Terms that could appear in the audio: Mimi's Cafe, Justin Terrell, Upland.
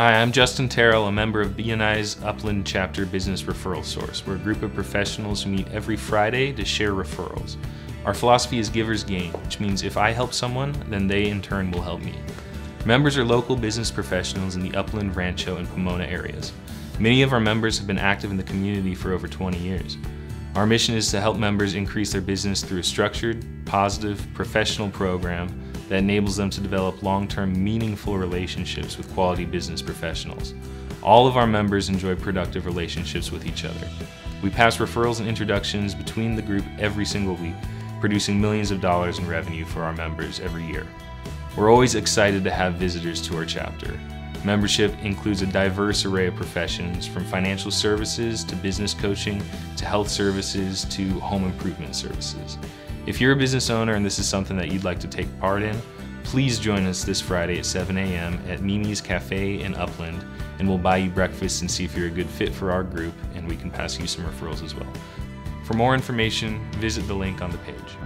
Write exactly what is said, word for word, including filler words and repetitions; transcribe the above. Hi, I'm Justin Terrell, a member of B N I's Upland Chapter Business Referral Source. We're a group of professionals who meet every Friday to share referrals. Our philosophy is givers gain, which means if I help someone, then they in turn will help me. Members are local business professionals in the Upland, Rancho, and Pomona areas. Many of our members have been active in the community for over twenty years. Our mission is to help members increase their business through a structured, positive, professional program that enables them to develop long-term meaningful relationships with quality business professionals. All of our members enjoy productive relationships with each other. We pass referrals and introductions between the group every single week, producing millions of dollars in revenue for our members every year. We're always excited to have visitors to our chapter. Membership includes a diverse array of professions, from financial services to business coaching to health services to home improvement services. If you're a business owner and this is something that you'd like to take part in, please join us this Friday at seven A M at Mimi's Cafe in Upland, and we'll buy you breakfast and see if you're a good fit for our group, and we can pass you some referrals as well. For more information, visit the link on the page.